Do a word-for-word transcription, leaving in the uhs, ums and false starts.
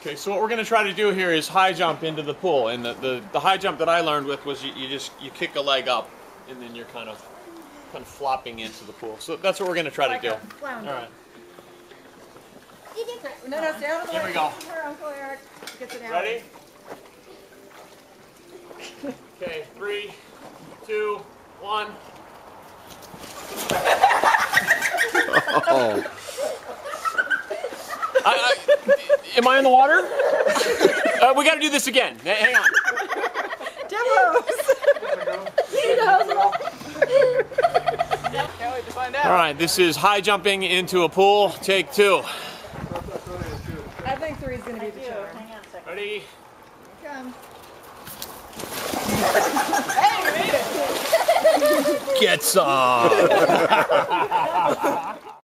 Okay, so what we're going to try to do here is high jump into the pool, and the, the, the high jump that I learned with was you, you just you kick a leg up, and then you're kind of kind of flopping into the pool. So that's what we're going to try like to do. All right. No, no, stay out of the way. Here we go. Her Uncle Eric gets it out. Ready? Okay, three, two, one. Oh. I, I, am I in the water? Uh, we got to do this again. Hang on. Demos. Can't wait to find out. All right, this is high jumping into a pool. Take two. I think three is going to be the charm. Hang on a second. Ready? Here it comes. Hey, we made it. Get some.